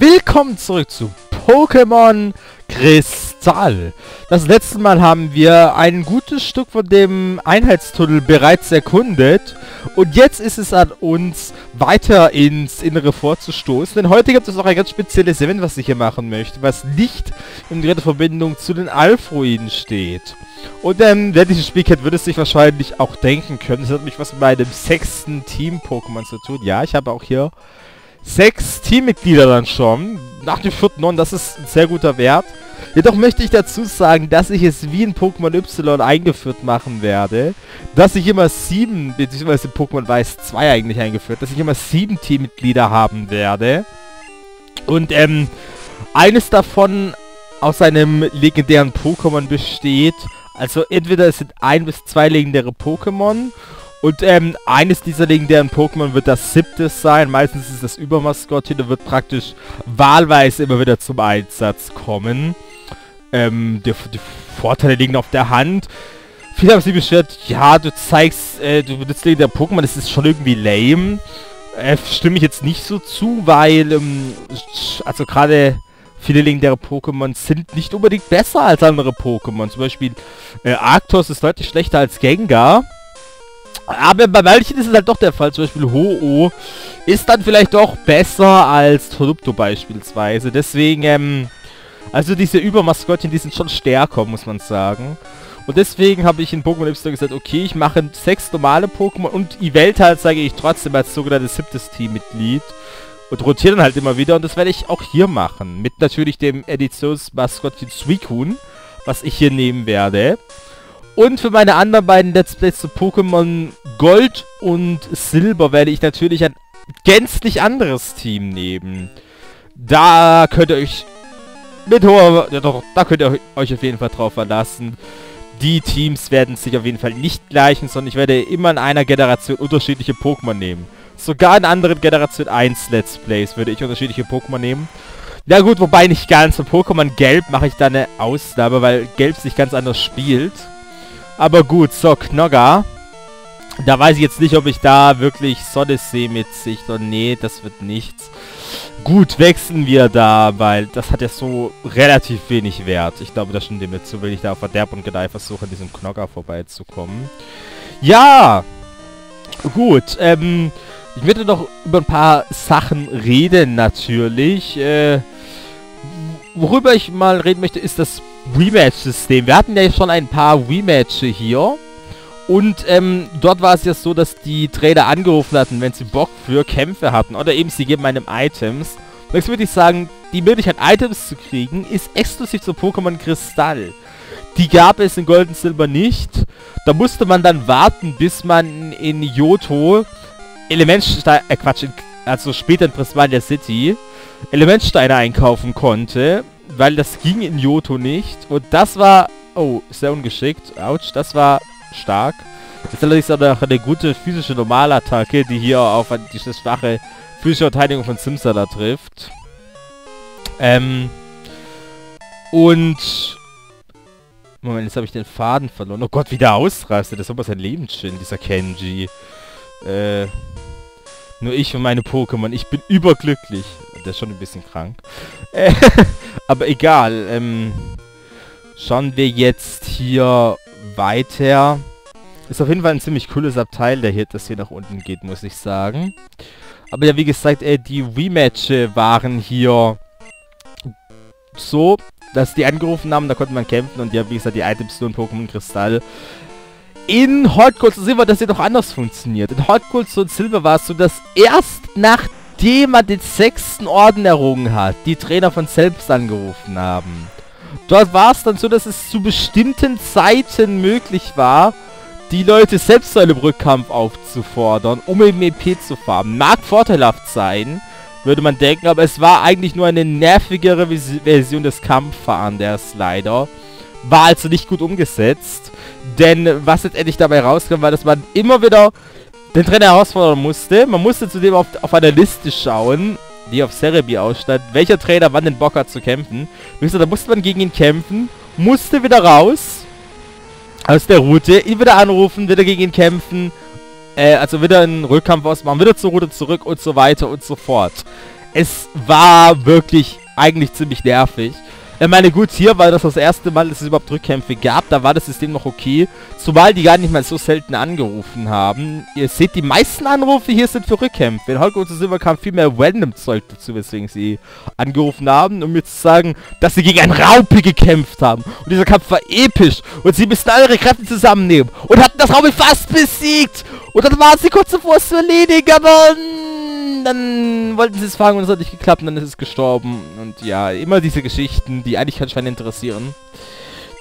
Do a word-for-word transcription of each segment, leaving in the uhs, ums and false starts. Willkommen zurück zu Pokémon Kristall. Das letzte Mal haben wir ein gutes Stück von dem Einheitstunnel bereits erkundet. Und jetzt ist es an uns, weiter ins Innere vorzustoßen. Denn heute gibt es noch ein ganz spezielles Event, was ich hier machen möchte, was nicht in direkter Verbindung zu den Alpha-Ruinen steht. Und ähm, wer dieses Spiel kennt, würde es sich wahrscheinlich auch denken können. Das hat nämlich was mit meinem sechsten Team-Pokémon zu tun. Ja, ich habe auch hier sechs Teammitglieder dann schon. Nach dem vierten Non, das ist ein sehr guter Wert. Jedoch möchte ich dazu sagen, dass ich es wie in Pokémon Y eingeführt machen werde. Dass ich immer sieben, beziehungsweise in Pokémon Weiß zwei eigentlich eingeführt, dass ich immer sieben Teammitglieder haben werde. Und ähm, eines davon aus einem legendären Pokémon besteht. Also entweder es sind ein bis zwei legendäre Pokémon. Und ähm, eines dieser legendären Pokémon wird das siebte sein, meistens ist das Übermaskottchen und wird praktisch wahlweise immer wieder zum Einsatz kommen. Ähm, die, die Vorteile liegen auf der Hand. Viele haben sich beschwert, ja, du zeigst, äh, du benutzt legendäre Pokémon, das ist schon irgendwie lame. Äh, stimme ich jetzt nicht so zu, weil, ähm, also gerade viele legendäre Pokémon sind nicht unbedingt besser als andere Pokémon. Zum Beispiel äh, Arctos ist deutlich schlechter als Gengar. Aber bei manchen ist es halt doch der Fall, zum Beispiel Ho-Oh ist dann vielleicht doch besser als Tortuto beispielsweise. Deswegen, ähm, also diese Übermaskottchen, die sind schon stärker, muss man sagen. Und deswegen habe ich in Pokémon Y gesagt, okay, ich mache sechs normale Pokémon und Ivelte halt sage ich trotzdem als sogenanntes siebtes Teammitglied. Und rotiere dann halt immer wieder und das werde ich auch hier machen. Mit natürlich dem Editionsmaskottchen Suicune, was ich hier nehmen werde. Und für meine anderen beiden Let's Plays zu Pokémon Gold und Silber werde ich natürlich ein gänzlich anderes Team nehmen. Da könnt ihr euch mit hoher, ja doch, da könnt ihr euch auf jeden Fall drauf verlassen. Die Teams werden sich auf jeden Fall nicht gleichen, sondern ich werde immer in einer Generation unterschiedliche Pokémon nehmen. Sogar in anderen Generation eins Let's Plays würde ich unterschiedliche Pokémon nehmen. Na gut, wobei nicht ganz. Für Pokémon Gelb mache ich da eine Ausnahme, weil Gelb sich ganz anders spielt. Aber gut, so, Knogger. Da weiß ich jetzt nicht, ob ich da wirklich Sonne sehe mit sich. Oh, nee, das wird nichts. Gut, wechseln wir da, weil das hat ja so relativ wenig Wert. Ich glaube, das stimmt mir zu, wenn ich da auf Verderb und Gedeih versuche, an diesem Knogger vorbeizukommen. Ja! Gut, ähm, ich würde noch über ein paar Sachen reden, natürlich. Äh, worüber ich mal reden möchte, ist das Rematch-System. Wir hatten ja schon ein paar Rematche hier. Und ähm, dort war es ja so, dass die Trainer angerufen hatten, wenn sie Bock für Kämpfe hatten. Oder eben sie geben einem Items. Und jetzt würde ich sagen, die Möglichkeit Items zu kriegen, ist exklusiv zu Pokémon Kristall. Die gab es in Gold und Silber nicht. Da musste man dann warten, bis man in Johto Elementsteine, äh Quatsch, in, also später in Prismania City, Elementsteine einkaufen konnte. Weil das ging in Johto nicht. Und das war... Oh, sehr ungeschickt. Autsch, das war stark. Das ist allerdings auch noch eine gute physische Normalattacke, die hier auf diese schwache physische Verteidigung von Zimster da trifft. Ähm... Und... Moment, jetzt habe ich den Faden verloren. Oh Gott, wie der ausrastet. Das ist aber sein Lebenssinn, dieser Kenji. Äh... Nur ich und meine Pokémon. Ich bin überglücklich. Der ist schon ein bisschen krank. Äh, aber egal. Ähm, schauen wir jetzt hier weiter. Ist auf jeden Fall ein ziemlich cooles Abteil, der hier, das hier nach unten geht, muss ich sagen. Aber ja, wie gesagt, äh, die Rematche waren hier so, dass die angerufen haben, da konnte man kämpfen. Und ja, wie gesagt, die Items nur in Pokémon Kristall. In Hotgold und Silber, das hier doch anders funktioniert. In Hotgold und Silber war es so, dass erst nachdem man den sechsten Orden errungen hat, die Trainer von selbst angerufen haben. Dort war es dann so, dass es zu bestimmten Zeiten möglich war, die Leute selbst zu einem Rückkampf aufzufordern, um eben E P zu farmen. Mag vorteilhaft sein, würde man denken, aber es war eigentlich nur eine nervigere Version des Kampfveranders leider. War also nicht gut umgesetzt, denn was letztendlich dabei rauskam, war, dass man immer wieder den Trainer herausfordern musste. Man musste zudem auf, auf einer Liste schauen, die auf Cerebi ausstand, welcher Trainer wann den Bock hat zu kämpfen. Wie gesagt, da musste man gegen ihn kämpfen, musste wieder raus aus der Route, ihn wieder anrufen, wieder gegen ihn kämpfen, äh, also wieder einen Rückkampf ausmachen, wieder zur Route zurück und so weiter und so fort. es war wirklich eigentlich ziemlich nervig. Ich meine, gut, hier war das das erste Mal, dass es überhaupt Rückkämpfe gab. Da war das System noch okay. Zumal die gar nicht mal so selten angerufen haben. Ihr seht, die meisten Anrufe hier sind für Rückkämpfe. In Hotgold und Silber kam viel mehr Random-Zeug dazu, weswegen sie angerufen haben, um mir zu sagen, dass sie gegen einen Raupe gekämpft haben. Und dieser Kampf war episch. Und sie müssten alle ihre Kräfte zusammennehmen. Und hatten das Raupe fast besiegt. Und dann waren sie kurz davor, es zu erledigen, aber... dann wollten sie es fangen und es hat nicht geklappt und dann ist es gestorben. Und ja, immer diese Geschichten, die eigentlich keinen Schwein interessieren.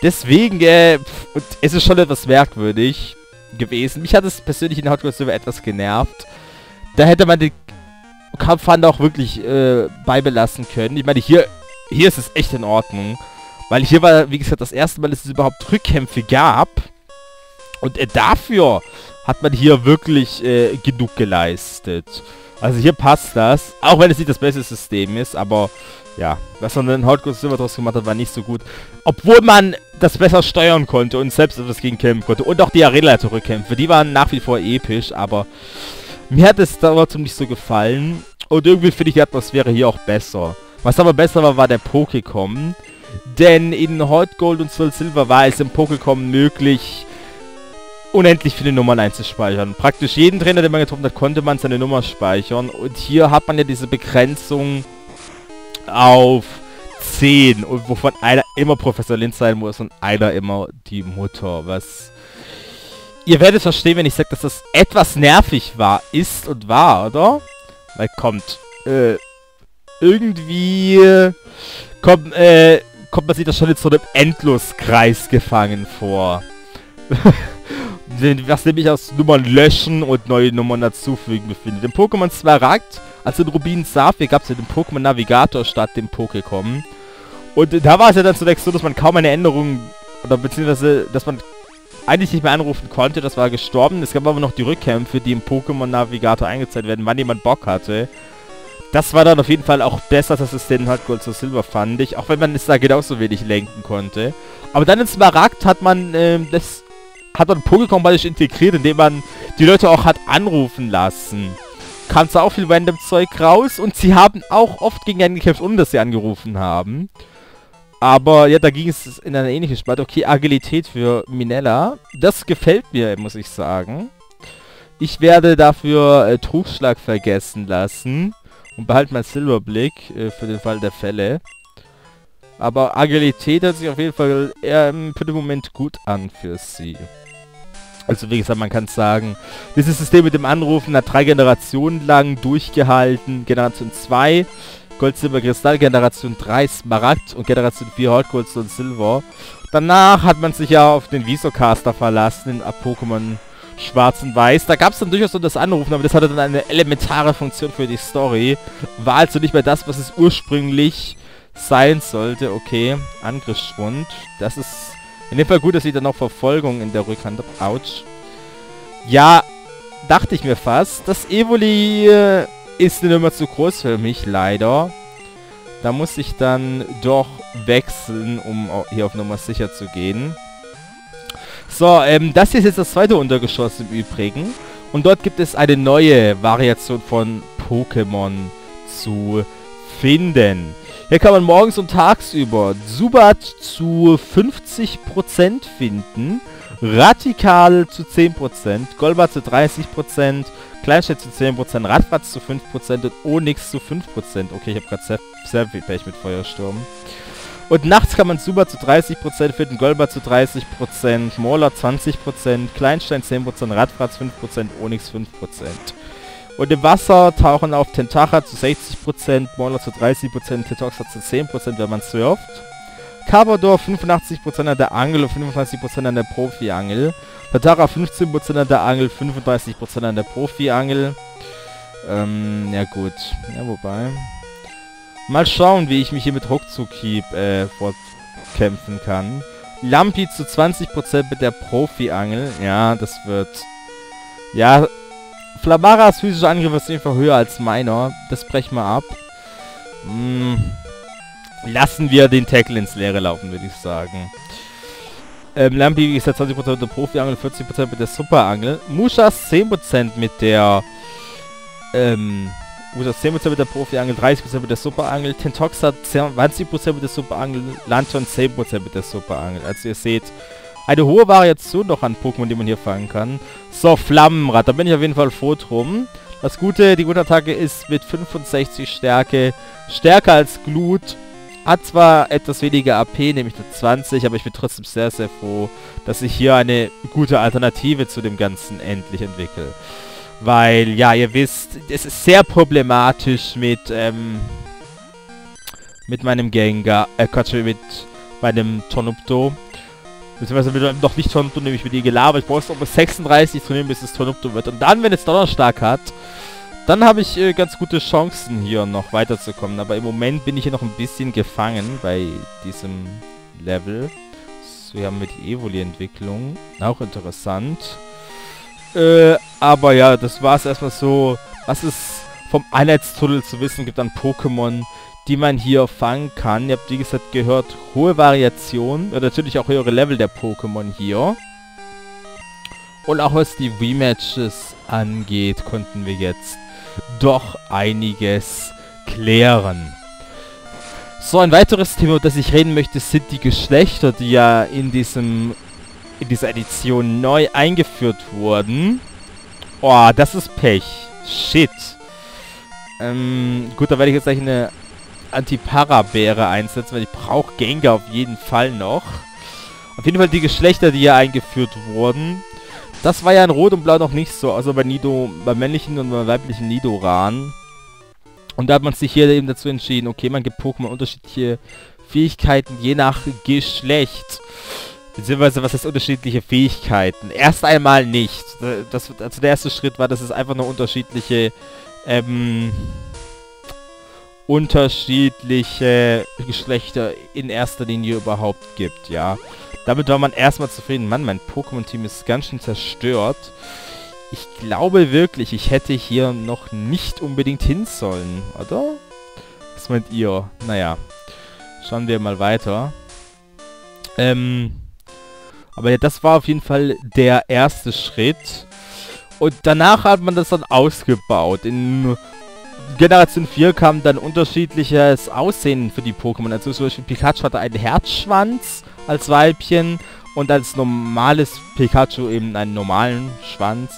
Deswegen, äh, pff, und es ist schon etwas merkwürdig gewesen. Mich hat es persönlich in Hotgold Silver etwas genervt. Da hätte man den Kampfhand auch wirklich äh, beibelassen können. Ich meine, hier, hier ist es echt in Ordnung. Weil hier war, wie gesagt, das erste Mal, dass es überhaupt Rückkämpfe gab. Und äh, dafür hat man hier wirklich äh, genug geleistet. Also hier passt das, auch wenn es nicht das beste System ist, aber ja, was man in Hotgold Silver draus gemacht hat, war nicht so gut. Obwohl man das besser steuern konnte und selbst etwas gegen kämpfen konnte. Und auch die Arena-Rückkämpfe, die waren nach wie vor episch, aber mir hat es trotzdem nicht so gefallen. Und irgendwie finde ich die Atmosphäre hier auch besser. Was aber besser war, war der Pokécom. Denn in Hotgold und Silver war es im Pokécom möglich, unendlich viele Nummern einzuspeichern. Praktisch jeden Trainer, den man getroffen hat, konnte man seine Nummer speichern. Und hier hat man ja diese Begrenzung auf zehn, und wovon einer immer Professor Linz sein muss und einer immer die Mutter. Was... Ihr werdet verstehen, wenn ich sage, dass das etwas nervig war, ist und war, oder? Weil kommt, äh, irgendwie... Kommt, äh, kommt man sich das schon in so einem Endloskreis gefangen vor. Was nämlich aus Nummern löschen und neue Nummern dazufügen befindet. Im Pokémon Smaragd, also in Rubin Saphir, gab es ja den Pokémon Navigator statt dem Pokécom. Und da war es ja dann zunächst so, dass man kaum eine Änderung, oder beziehungsweise, dass man eigentlich nicht mehr anrufen konnte, das war gestorben. Es gab aber noch die Rückkämpfe, die im Pokémon Navigator eingezeigt werden, wann jemand Bock hatte. Das war dann auf jeden Fall auch besser, als es den Hotgold zu Silber fand ich, auch wenn man es da genauso wenig lenken konnte. Aber dann in Smaragd hat man äh, das... hat man Pokécom praktisch integriert, indem man die Leute auch hat anrufen lassen. Kam zwar auch viel random Zeug raus und sie haben auch oft gegen einen gekämpft, ohne dass sie angerufen haben. Aber ja, da ging es in eine ähnliche Spalte. Okay, Agilität für Minella. Das gefällt mir, muss ich sagen. Ich werde dafür äh, Trugschlag vergessen lassen und behalte meinen Silberblick äh, für den Fall der Fälle. Aber Agilität hört sich auf jeden Fall eher im Moment gut an für sie. Also wie gesagt, man kann sagen, dieses System mit dem Anrufen hat drei Generationen lang durchgehalten. Generation zwei, Gold, Silber, Kristall, Generation drei, Smaragd und Generation vier, Hotgold und Silber. Danach hat man sich ja auf den Visocaster verlassen, den Pokémon Schwarz und Weiß. Da gab es dann durchaus so das Anrufen, aber das hatte dann eine elementare Funktion für die Story. War also nicht mehr das, was es ursprünglich sein sollte. Okay, Angriffsschwund. Das ist in dem Fall gut, dass ich dann noch Verfolgung in der Rückhand habe. Autsch. Ja, dachte ich mir fast. Das Evoli äh, ist eine Nummer zu groß für mich, leider. Da muss ich dann doch wechseln, um hier auf Nummer sicher zu gehen. So, ähm, das hier ist jetzt das zweite Untergeschoss im Übrigen. Und dort gibt es eine neue Variation von Pokémon zu finden. Hier kann man morgens und tagsüber Zubat zu fünfzig Prozent finden, Radikal zu zehn Prozent, Golbat zu dreißig Prozent, Kleinstein zu zehn Prozent, Radfratz zu fünf Prozent und Onyx zu fünf Prozent. Okay, ich habe gerade sehr, sehr viel Pech mit Feuersturm. Und nachts kann man Zubat zu dreißig Prozent finden, Golbat zu dreißig Prozent, Mola zwanzig Prozent, Kleinstein zehn Prozent, Radfratz fünf Prozent, Onyx fünf Prozent. Und im Wasser tauchen auf Tentacha zu sechzig Prozent, Moller zu dreißig Prozent, Tetoxa zu zehn Prozent, wenn man surft. Carbador fünfundachtzig Prozent an der Angel und fünfunddreißig Prozent an der Profi-Angel. Tentacha fünfzehn Prozent an der Angel, fünfunddreißig Prozent an der Profi-Angel. Ähm, ja gut. Ja, wobei... Mal schauen, wie ich mich hier mit Ruckzuck-Hieb äh, fortkämpfen kann. Lampi zu zwanzig Prozent mit der Profi-Angel. Ja, das wird... Ja... Flamaras physischer Angriff ist auf jeden Fall höher als meiner. Das brechen wir ab. Hm. Lassen wir den Tackle ins Leere laufen, würde ich sagen. Ähm, Lampi, wie gesagt, zwanzig Prozent mit der Profi-Angel, vierzig Prozent mit der Super-Angel. Mushas zehn Prozent mit der ähm, Mushas zehn Prozent mit der Profi-Angel, dreißig Prozent mit der Super-Angel, Tentox hat zwanzig Prozent mit der Super-Angel, Lanton zehn Prozent mit der Super-Angel. Also ihr seht, eine hohe Variation noch an Pokémon, die man hier fangen kann. So, Flammenrad, da bin ich auf jeden Fall froh drum. Das Gute, die gute Attacke ist mit fünfundsechzig Stärke, stärker als Glut. Hat zwar etwas weniger A P, nämlich nur zwanzig, aber ich bin trotzdem sehr, sehr froh, dass ich hier eine gute Alternative zu dem Ganzen endlich entwickle. Weil, ja, ihr wisst, es ist sehr problematisch mit, ähm, mit meinem Gengar, äh, Quatsch, mit meinem Tornupto. Beziehungsweise mit einem noch nicht Tornupto, nämlich mit Igela, aber ich brauche es noch bis sechsunddreißig zu nehmen, bis es Tornupto wird. Und dann, wenn es Donnerstark hat, dann habe ich äh, ganz gute Chancen, hier noch weiterzukommen. Aber im Moment bin ich hier noch ein bisschen gefangen bei diesem Level. So, hier haben wir die Evoli-Entwicklung. Auch interessant. Äh, aber ja, das war es erstmal so, was es vom Einheitstunnel zu wissen gibt an Pokémon, die man hier fangen kann. Ihr habt, wie gesagt, gehört, hohe Variation, ja, natürlich auch höhere Level der Pokémon hier. Und auch was die Rematches angeht, konnten wir jetzt doch einiges klären. So, ein weiteres Thema, über das ich reden möchte, sind die Geschlechter, die ja in diesem... in dieser Edition neu eingeführt wurden. Oh, das ist Pech. Shit. Ähm, gut, da werde ich jetzt gleich eine Antipara-Bäre einsetzen, weil ich brauche Gengar auf jeden Fall noch. Auf jeden Fall die Geschlechter, die hier eingeführt wurden. Das war ja in Rot und Blau noch nicht so, außer bei Nido, bei männlichen und bei weiblichen Nidoran. Und da hat man sich hier eben dazu entschieden, okay, man gibt Pokémon unterschiedliche Fähigkeiten je nach Geschlecht. Beziehungsweise, was heißt unterschiedliche Fähigkeiten? Erst einmal nicht. Das, also der erste Schritt war, dass es einfach nur unterschiedliche, ähm, unterschiedliche Geschlechter in erster Linie überhaupt gibt, ja. Damit war man erstmal zufrieden. Mann, mein Pokémon-Team ist ganz schön zerstört. Ich glaube wirklich, ich hätte hier noch nicht unbedingt hin sollen, oder? Was meint ihr? Naja, schauen wir mal weiter. Ähm... Aber ja, das war auf jeden Fall der erste Schritt. Und danach hat man das dann ausgebaut. In Generation vier kam dann unterschiedliches Aussehen für die Pokémon. Also zum Beispiel Pikachu hatte einen Herzschwanz als Weibchen und als normales Pikachu eben einen normalen Schwanz.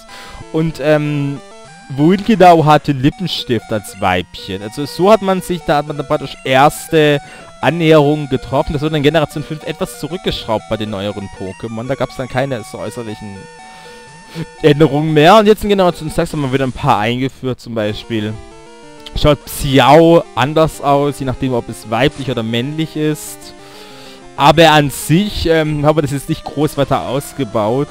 Und ähm, Wuinginau hatte Lippenstift als Weibchen. Also so hat man sich, da hat man dann praktisch erste... Annäherungen getroffen. Das wurde in Generation fünf etwas zurückgeschraubt bei den neueren Pokémon. Da gab es dann keine so äußerlichen Änderungen mehr. Und jetzt in Generation sechs haben wir wieder ein paar eingeführt. Zum Beispiel schaut Xiao anders aus, je nachdem, ob es weiblich oder männlich ist. Aber an sich ähm, haben wir das jetzt nicht groß weiter ausgebaut.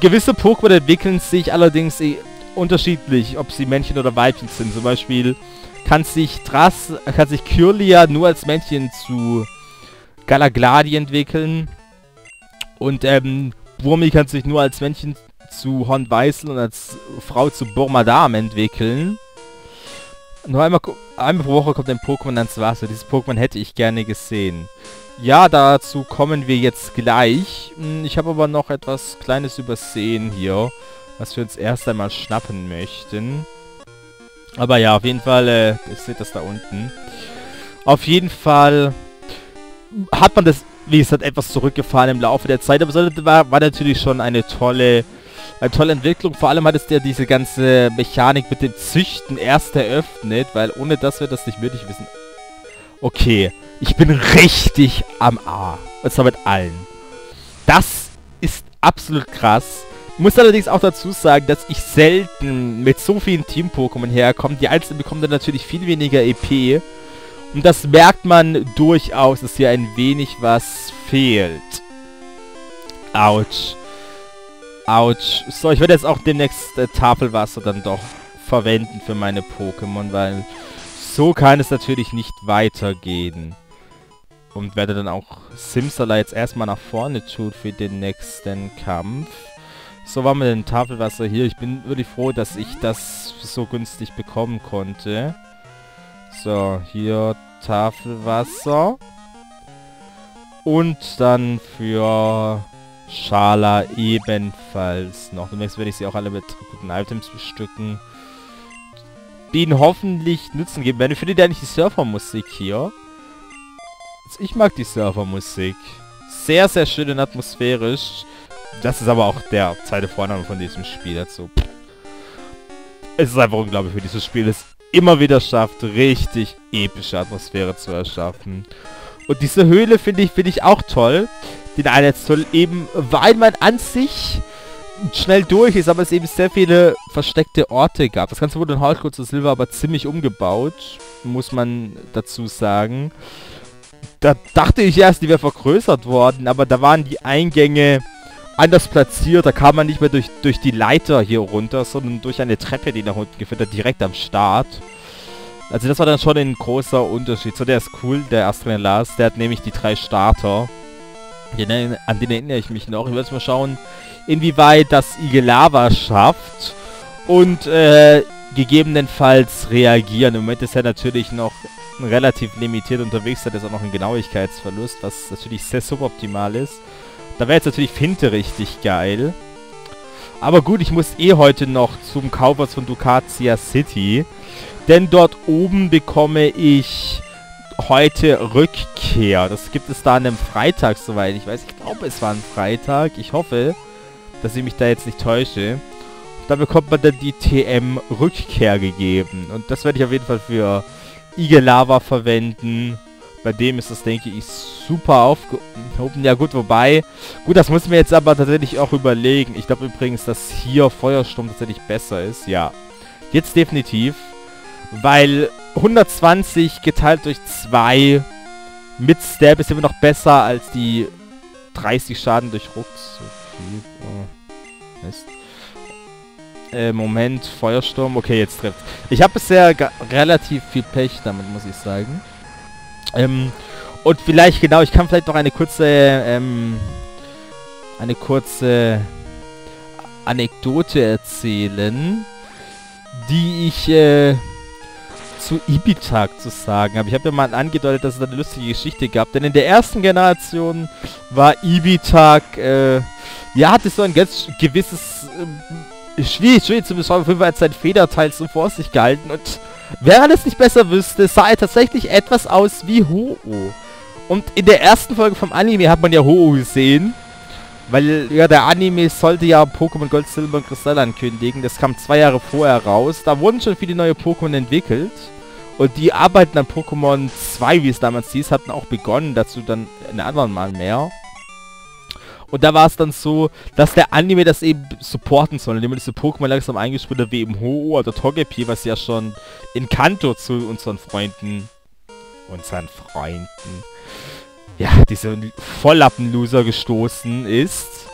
Gewisse Pokémon entwickeln sich allerdings eh unterschiedlich, ob sie Männchen oder Weibchen sind. Zum Beispiel... Kann sich Tras, kann sich Kyrlia nur als Männchen zu Galagladi entwickeln. Und ähm, Burmi kann sich nur als Männchen zu Hornweißel und als Frau zu Burmadam entwickeln. Nur einmal, einmal pro Woche kommt ein Pokémon ans Wasser. Dieses Pokémon hätte ich gerne gesehen. Ja, dazu kommen wir jetzt gleich. Ich habe aber noch etwas Kleines übersehen hier, was wir uns erst einmal schnappen möchten. Aber ja, auf jeden Fall, äh, ihr seht das da unten. Auf jeden Fall hat man das, wie gesagt, etwas zurückgefahren im Laufe der Zeit. Aber das war, war natürlich schon eine tolle, eine tolle Entwicklung. Vor allem hat es ja diese ganze Mechanik mit dem Züchten erst eröffnet, weil ohne das wird das nicht möglich gewesen. Okay, ich bin richtig am A. Und zwar mit allen. Das ist absolut krass. Ich muss allerdings auch dazu sagen, dass ich selten mit so vielen Team-Pokémon herkomme. Die Einzelnen bekommen dann natürlich viel weniger E P. Und das merkt man durchaus, dass hier ein wenig was fehlt. Autsch. Autsch. So, ich werde jetzt auch demnächst äh, Tafelwasser dann doch verwenden für meine Pokémon, weil so kann es natürlich nicht weitergehen. Und werde dann auch Zimster jetzt erstmal nach vorne tun für den nächsten Kampf. So war mit dem Tafelwasser hier. Ich bin wirklich froh, dass ich das so günstig bekommen konnte. So, hier Tafelwasser. Und dann für Schala ebenfalls noch. Demnächst werde ich sie auch alle mit guten Items bestücken. denen hoffentlich Nutzen geben werden. Ich finde ja nicht die Surfermusik hier. Also ich mag die Surfermusik. Sehr, sehr schön und atmosphärisch. Das ist aber auch der zweite Vorname von diesem Spiel dazu. Also, es ist einfach unglaublich, wie dieses Spiel es immer wieder schafft, richtig epische Atmosphäre zu erschaffen. Und diese Höhle finde ich, finde ich auch toll. Den Einheitszoll eben, weil man an sich schnell durch ist, aber es eben sehr viele versteckte Orte gab. Das Ganze wurde in Hotgold zu Silber aber ziemlich umgebaut, muss man dazu sagen. Da dachte ich erst, die wäre vergrößert worden, aber da waren die Eingänge anders platziert. Da kam man nicht mehr durch, durch die Leiter hier runter, sondern durch eine Treppe, die nach unten geführt hat, direkt am Start. Also das war dann schon ein großer Unterschied. So, der ist cool, der Astrid Lars, der hat nämlich die drei Starter. Den, an den erinnere ich mich noch. Ich werde jetzt mal schauen, inwieweit das Igela schafft und äh, gegebenenfalls reagieren. Im Moment ist er natürlich noch relativ limitiert unterwegs, hat jetzt auch noch einen Genauigkeitsverlust, was natürlich sehr suboptimal ist. Da wäre jetzt natürlich Finte richtig geil. Aber gut, ich muss eh heute noch zum Kaufhaus von Ducatia City, denn dort oben bekomme ich heute Rückkehr. Das gibt es da an einem Freitag, soweit ich weiß. Ich glaube, es war ein Freitag. Ich hoffe, dass ich mich da jetzt nicht täusche. Da bekommt man dann die T M Rückkehr gegeben. Und das werde ich auf jeden Fall für Igela verwenden. Bei dem ist das, denke ich, super aufgehoben. Ja gut, wobei... Gut, das muss mir jetzt aber tatsächlich auch überlegen. Ich glaube übrigens, dass hier Feuersturm tatsächlich besser ist. Ja, jetzt definitiv. Weil hundertzwanzig geteilt durch zwei mit Stab ist immer noch besser als die dreißig Schaden durch Rucks. Oh, Mist. Äh, Moment, Feuersturm. Okay, jetzt trifft. Ich habe bisher relativ viel Pech damit, muss ich sagen. Ähm, und vielleicht, genau, ich kann vielleicht noch eine kurze, ähm, eine kurze Anekdote erzählen, die ich, äh, zu Ibitag zu sagen habe. Ich habe ja mal angedeutet, dass es eine lustige Geschichte gab, denn in der ersten Generation war Ibitag, äh, ja, hatte so ein ganz gewisses, äh, schwierig, schwierig zu beschreiben, auf jeden Fall als sein Federteil so vor sich gehalten und während es nicht besser wüsste, sah er tatsächlich etwas aus wie Ho-Oh. Und in der ersten Folge vom Anime hat man ja Ho-Oh gesehen, weil ja der Anime sollte ja Pokémon Gold, Silber und Kristall ankündigen. Das kam zwei Jahre vorher raus. Da wurden schon viele neue Pokémon entwickelt. Und die Arbeiten an Pokémon zwei, wie es damals hieß, hatten auch begonnen. Dazu dann ein anderen Mal mehr. Und da war es dann so, dass der Anime das eben supporten soll, indem man diese Pokémon langsam eingespielt hat, wie eben Ho-Oh oder Togepi, was ja schon in Kanto zu unseren Freunden... Unseren Freunden... Ja, diese Volllappen-Loser gestoßen ist.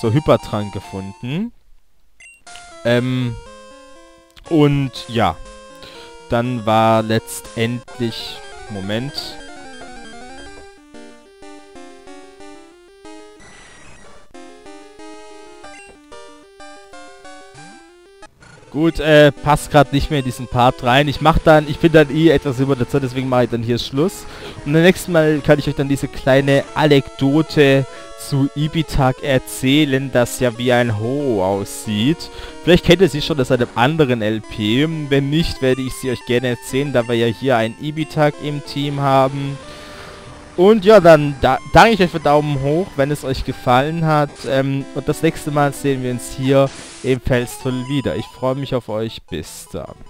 So Hypertrank gefunden. Ähm... Und ja... Dann war letztendlich... Moment... Gut, äh, passt gerade nicht mehr in diesen Part rein. Ich mache dann, ich bin dann eh etwas über der Zeit, deswegen mache ich dann hier Schluss. Und beim nächsten Mal kann ich euch dann diese kleine Anekdote zu Ibitag erzählen, das ja wie ein Ho-Oh aussieht. Vielleicht kennt ihr sie schon aus einem anderen L P. Wenn nicht, werde ich sie euch gerne erzählen, da wir ja hier einen Ibitag im Team haben. Und ja, dann da danke ich euch für Daumen hoch, wenn es euch gefallen hat. Ähm, und das nächste Mal sehen wir uns hier im Felstunnel wieder. Ich freue mich auf euch. Bis dann.